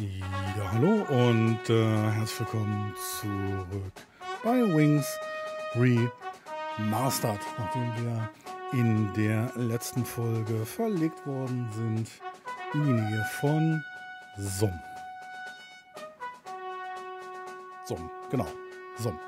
Ja, hallo und herzlich willkommen zurück bei Wings Remastered. Nachdem wir in der letzten Folge verlegt worden sind in die Nähe von Somme. Somme, genau, Somme.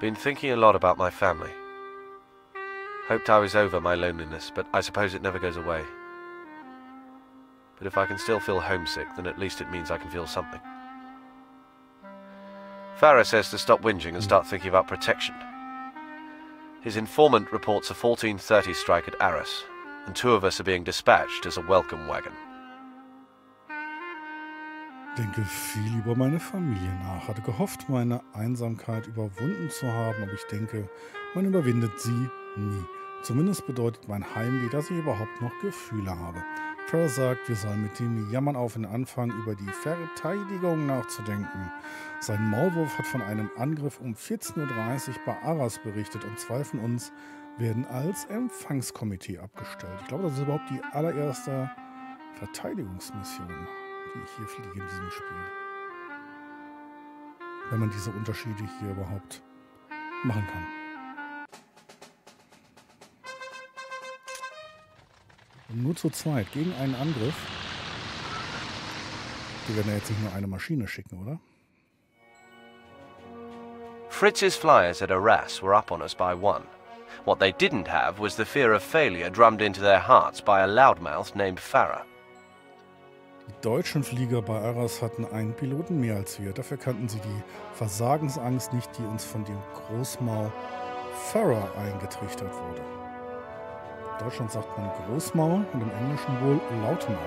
Been thinking a lot about my family. Hoped I was over my loneliness, but I suppose it never goes away. But if I can still feel homesick, then at least it means I can feel something. Farrier says to stop whinging and start thinking about protection. His informant reports a 1430 strike at Arras, and two of us are being dispatched as a welcome wagon. Denke viel über meine Familie nach. Hatte gehofft, meine Einsamkeit überwunden zu haben, aber ich denke, man überwindet sie nie. Zumindest bedeutet mein Heimweh, dass ich überhaupt noch Gefühle habe. Farrier sagt, wir sollen mit dem Jammern auf den Anfang über die Verteidigung nachzudenken. Sein Maulwurf hat von einem Angriff um 14:30 Uhr bei Arras berichtet und zwei von uns werden als Empfangskomitee abgestellt. Ich glaube, das ist überhaupt die allererste Verteidigungsmission, die ich hier fliege in diesem Spiel. Wenn man diese Unterschiede hier überhaupt machen kann. Nur zu zweit gegen einen Angriff. Die werden ja jetzt nicht nur eine Maschine schicken, oder? Fritz's flyers at Arras were up on us by one. What they didn't have was the fear of failure drummed into their hearts by a loudmouth named Farrier. Die deutschen Flieger bei Arras hatten einen Piloten mehr als wir. Dafür kannten sie die Versagensangst nicht, die uns von dem Großmaul Farrier eingetrichtert wurde. In Deutschland sagt man Großmaul und im Englischen wohl Lautmaul.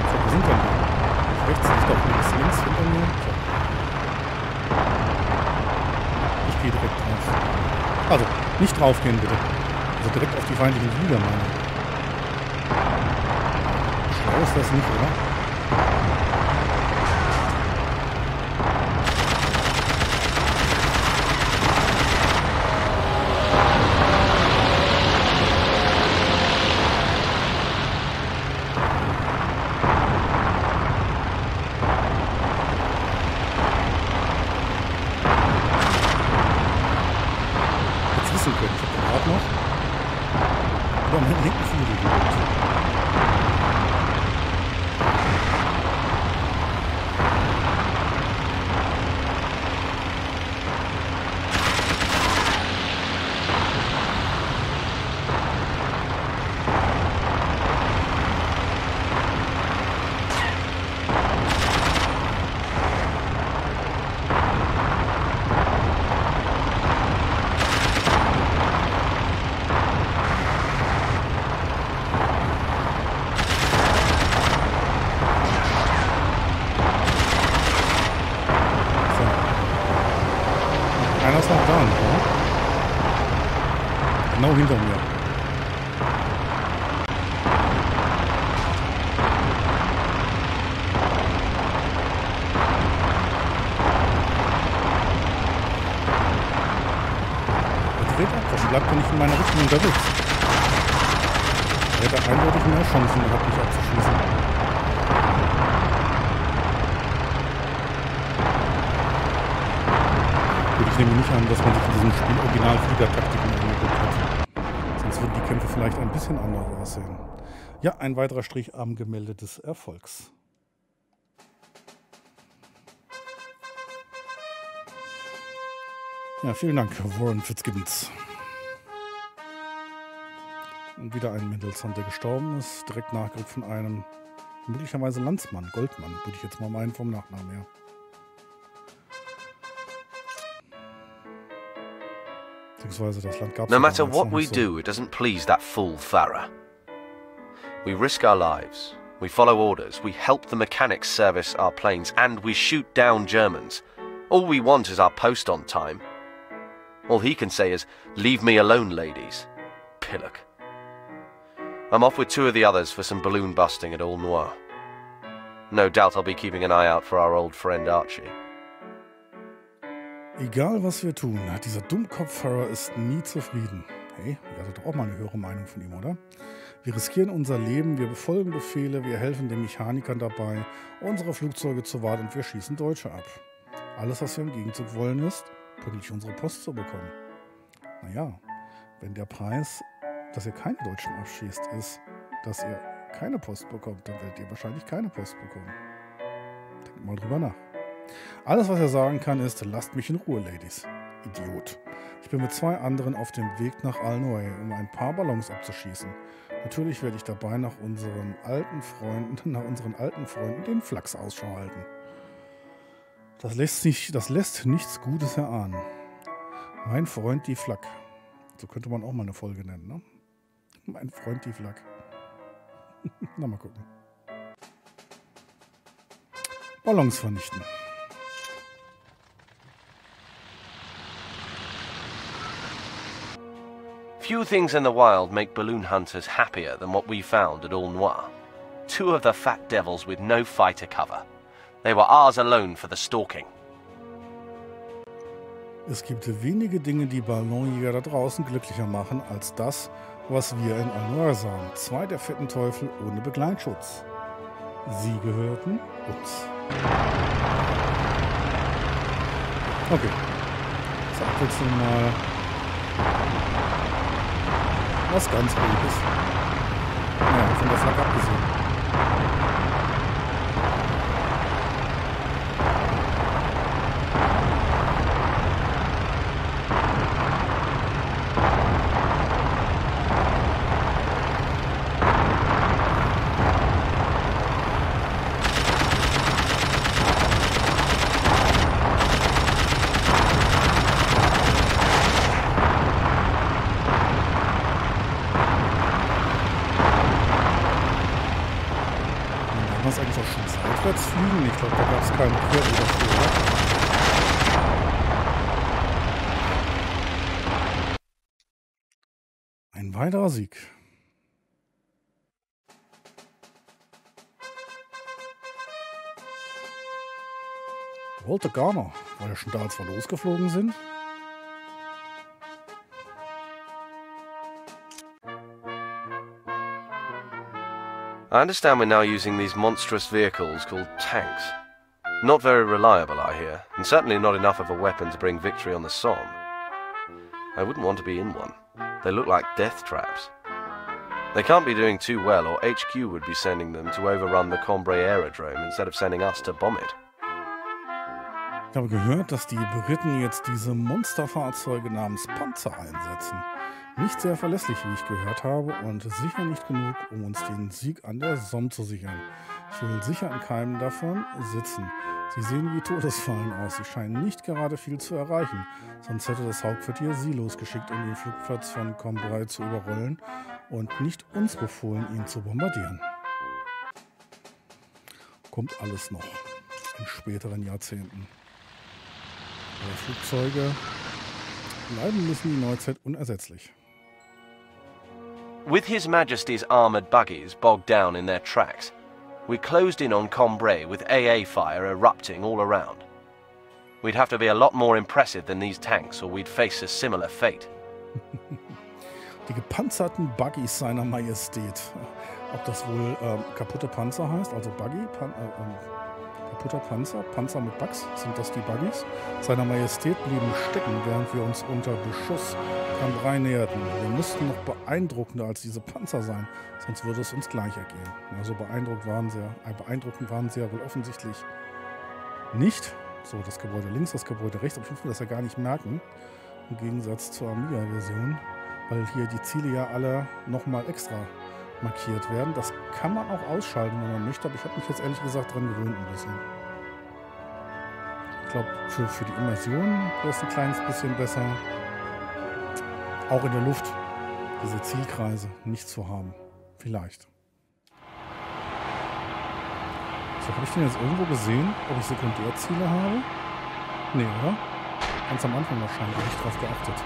So, wo sind wir denn? Rechts ist doch links hinter mir. So. Ich gehe direkt drauf. Also, nicht drauf gehen bitte. Also direkt auf die feindlichen Flieger, meine ich. Schlau ist das nicht, oder? Unterwegs. Er hätte eindeutig mehr Chancen gehabt, mich abzuschießen. Würde ich nämlich nicht an, dass man sich in diesem Spiel Originalfliegertaktiken entwickelt hat. Sonst würden die Kämpfe vielleicht ein bisschen anders aussehen. Ja, ein weiterer Strich am Gemälde des Erfolgs. Ja, vielen Dank, Warren Fitzgibbons. Und wieder ein Mendelssohn, der gestorben ist, direkt nachgerückt von einem möglicherweise Landsmann, Goldmann, würde ich jetzt mal meinen vom Nachnamen her. Beziehungsweise das Land gab es. No matter what we do, it doesn't please that fool Farrier. We risk our lives, we follow orders, we help the mechanics service our planes, and we shoot down Germans. All we want is our post on time. All he can say is, leave me alone, ladies. Pillock. I'm off with two of the others for some balloon busting at Aulnoye. No doubt I'll be keeping an eye out for our old friend Archie. Egal was wir tun, dieser Dummkopf-Farrier ist nie zufrieden. Hey, ihr hattet doch auch mal eine höhere Meinung von ihm, oder? Wir riskieren unser Leben, wir befolgen Befehle, wir helfen den Mechanikern dabei, unsere Flugzeuge zu warten und wir schießen Deutsche ab. Alles, was wir im Gegenzug wollen, ist, pünktlich unsere Post zu bekommen. Naja, wenn der Preis, dass ihr keine Deutschen abschießt, ist, dass ihr keine Post bekommt, dann werdet ihr wahrscheinlich keine Post bekommen. Denkt mal drüber nach. Alles, was er sagen kann, ist, lasst mich in Ruhe, Ladies. Idiot. Ich bin mit zwei anderen auf dem Weg nach Aulnoye, um ein paar Ballons abzuschießen. Natürlich werde ich dabei nach unseren alten Freunden den Flachs Ausschau halten. Das lässt nichts Gutes erahnen. Mein Freund, die Flak. So könnte man auch mal eine Folge nennen, ne? Mein Freund, die Flak. Na, mal gucken. Ballons vernichten. Few things in the wild make balloon hunters happier than what we found at Aulnoye. Two of the fat devils with no fighter cover. They were ours alone for the stalking. Es gibt wenige Dinge, die Ballonjäger da draußen glücklicher machen, als das, was wir in Aulnoye sahen. Zwei der fetten Teufel ohne Begleitschutz. Sie gehörten uns. Okay. Jetzt abwechseln wir mal. Was ganz Gutes. Naja, von der Flak abgesehen. Ein weiterer Sieg. Walter Garner. War der schon da, als wir losgeflogen sind? I understand we're now using these monstrous vehicles called tanks. Not very reliable, I hear, and certainly not enough of a weapon to bring victory on the Somme. I wouldn't want to be in one. They look like death traps. They can't be doing too well, or HQ would be sending them to overrun the Cambrai aerodrome instead of sending us to bomb it. Ich habe gehört, dass die Briten jetzt diese Monsterfahrzeuge namens Panzer einsetzen. Nicht sehr verlässlich, wie ich gehört habe, und sicher nicht genug, um uns den Sieg an der Somme zu sichern. Ich will sicher in keinem davon sitzen. Sie sehen wie Todesfallen aus. Sie scheinen nicht gerade viel zu erreichen. Sonst hätte das Hauptquartier sie losgeschickt, um den Flugplatz von Cambrai zu überrollen und nicht uns befohlen, ihn zu bombardieren. Kommt alles noch in späteren Jahrzehnten. Aber Flugzeuge bleiben müssen die Neuzeit unersetzlich. With His Majesty's armoured buggies bogged down in their tracks, we closed in on Cambrai with AA fire erupting all around. We'd have to be a lot more impressive than these tanks, or we'd face a similar fate. Die gepanzerten Buggies seiner Majestät. Ob das wohl kaputte Panzer heißt, also Buggy, kaputter Panzer, Panzer mit Bugs, sind das die Buggies? Seiner Majestät blieben stecken, während wir uns unter Beschuss Cambrai näherten. Wir mussten noch beeindruckender als diese Panzer sein, sonst würde es uns gleich ergehen. Also beeindruckend waren sie ja wohl offensichtlich nicht. So, das Gebäude links, das Gebäude rechts. Und ich will das ja gar nicht merken, im Gegensatz zur Amiga-Version, weil hier die Ziele ja alle nochmal extra markiert werden. Das kann man auch ausschalten, wenn man möchte, aber ich habe mich jetzt ehrlich gesagt dran gewöhnt ein bisschen. Ich glaube, für die Immersion wäre es ein kleines bisschen besser, auch in der Luft diese Zielkreise nicht zu haben. Vielleicht. So, habe ich denn jetzt irgendwo gesehen, ob ich Sekundärziele habe? Nee, oder? Ganz am Anfang wahrscheinlich habe ich drauf geachtet.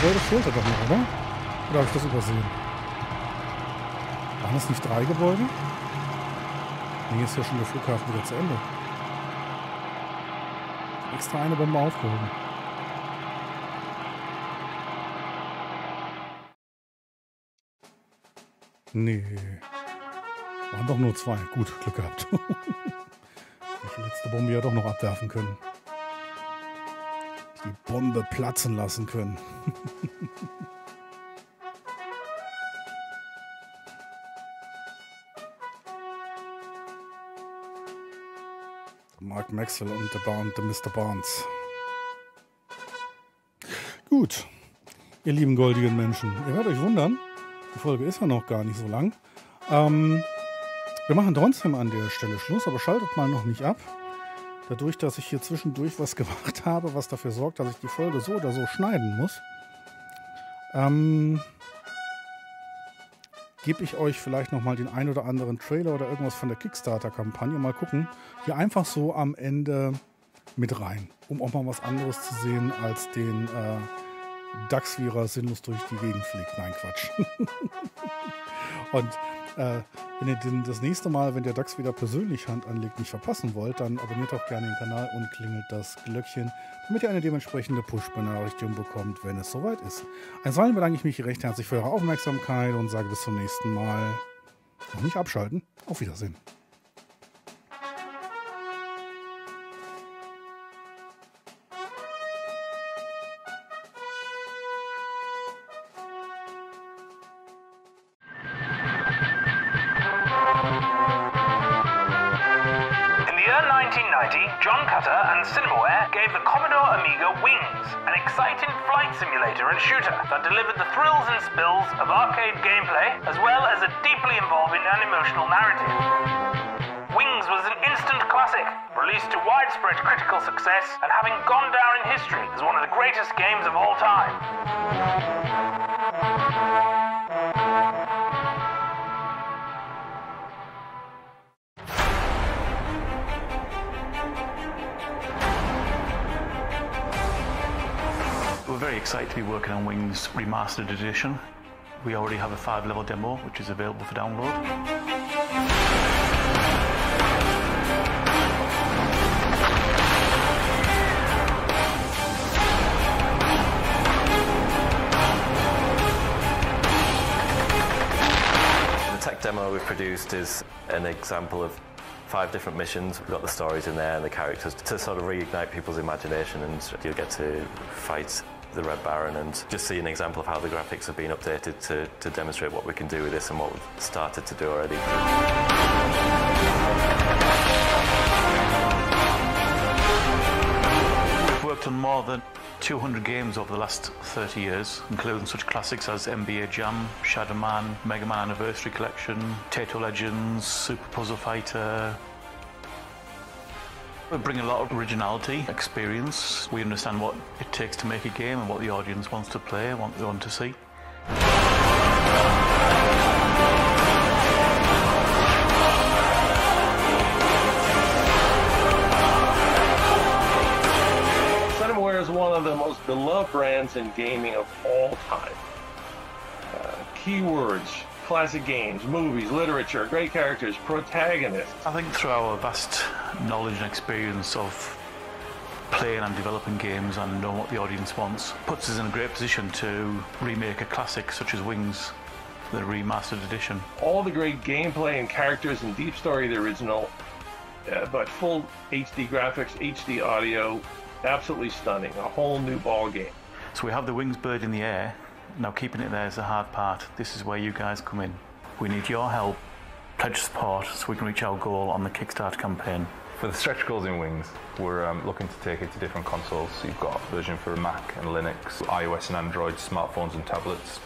Gebäude fehlt er doch noch, oder? Oder habe ich das übersehen? Waren das nicht 3 Gebäude? Nee, ist ja schon der Flughafen wieder zu Ende. Extra eine Bombe aufgehoben. Nee. Waren doch nur 2. Gut, Glück gehabt. Ich die letzte Bombe ja doch noch abwerfen können. Die Bombe platzen lassen können. Mark Maxwell und der Mr. Barnes. Gut, ihr lieben goldigen Menschen, ihr werdet euch wundern, die Folge ist ja noch gar nicht so lang. Wir machen trotzdem an der Stelle Schluss, aber schaltet mal noch nicht ab. Dadurch, dass ich hier zwischendurch was gemacht habe, was dafür sorgt, dass ich die Folge so oder so schneiden muss, gebe ich euch vielleicht nochmal den ein oder anderen Trailer oder irgendwas von der Kickstarter-Kampagne. Mal gucken. Hier einfach so am Ende mit rein, um auch mal was anderes zu sehen, als den Dachsvierer sinnlos durch die Gegend fliegt. Nein, Quatsch. Und wenn ihr das nächste Mal, wenn der DAX wieder persönlich Hand anlegt, nicht verpassen wollt, dann abonniert doch gerne den Kanal und klingelt das Glöckchen, damit ihr eine dementsprechende Push-Benachrichtigung bekommt, wenn es soweit ist. Ansonsten bedanke ich mich recht herzlich für eure Aufmerksamkeit und sage bis zum nächsten Mal. Noch nicht abschalten. Auf Wiedersehen. That delivered the thrills and spills of arcade gameplay, as well as a deeply involving and emotional narrative. Wings was an instant classic, released to widespread critical success and having gone down in history as one of the greatest games of all time. We're very excited to be working on Wings Remastered Edition. We already have a 5-level demo which is available for download. The tech demo we've produced is an example of 5 different missions. We've got the stories in there and the characters to sort of reignite people's imagination, and you'll get to fight the Red Baron and just see an example of how the graphics have been updated to demonstrate what we can do with this and what we've started to do already. We've worked on more than 200 games over the last 30 years, including such classics as NBA Jam, Shadow Man, Mega Man Anniversary Collection, Taito Legends, Super Puzzle Fighter. We bring a lot of originality, experience. We understand what it takes to make a game and what the audience wants to play and what they want to see. Cinemaware is one of the most beloved brands in gaming of all time. Keywords. Classic games, movies, literature, great characters, protagonists. I think through our vast knowledge and experience of playing and developing games and knowing what the audience wants, puts us in a great position to remake a classic such as Wings, the remastered edition. All the great gameplay and characters and deep story of the original, but full HD graphics, HD audio, absolutely stunning, a whole new ball game. So we have the Wings bird in the air. Now keeping it there is the hard part. This is where you guys come in. We need your help, pledge support, so we can reach our goal on the Kickstarter campaign. For the stretch goals in Wings, we're looking to take it to different consoles. So you've got a version for Mac and Linux, iOS and Android, smartphones and tablets.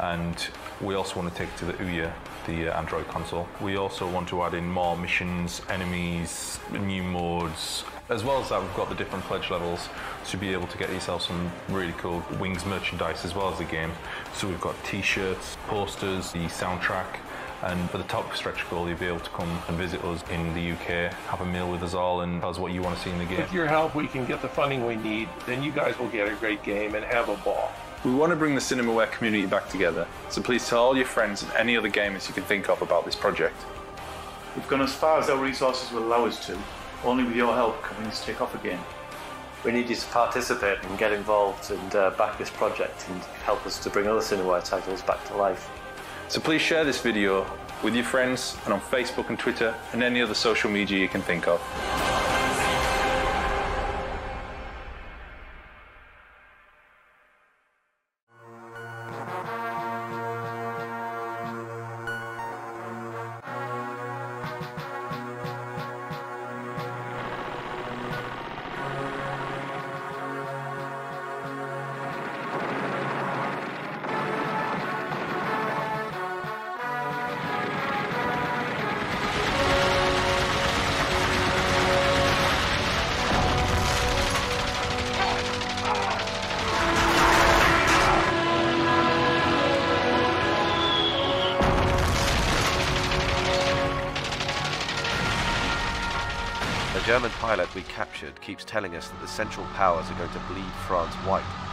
And we also want to take it to the OUYA, the Android console. We also want to add in more missions, enemies, new modes. As well as that, we've got the different pledge levels to be able to get yourself some really cool Wings merchandise as well as the game. So we've got t-shirts, posters, the soundtrack, and for the top stretch goal, you'll be able to come and visit us in the UK, have a meal with us all, and tell us what you want to see in the game. With your help, we can get the funding we need, then you guys will get a great game and have a ball. We want to bring the Cinemaware community back together, so please tell all your friends and any other gamers you can think of about this project. We've gone as far as our resources will allow us to. Only with your help can things take off again. We need you to participate and get involved and back this project and help us to bring other Cinemaware titles back to life. So please share this video with your friends and on Facebook and Twitter and any other social media you can think of. The German pilot we captured keeps telling us that the Central Powers are going to bleed France white.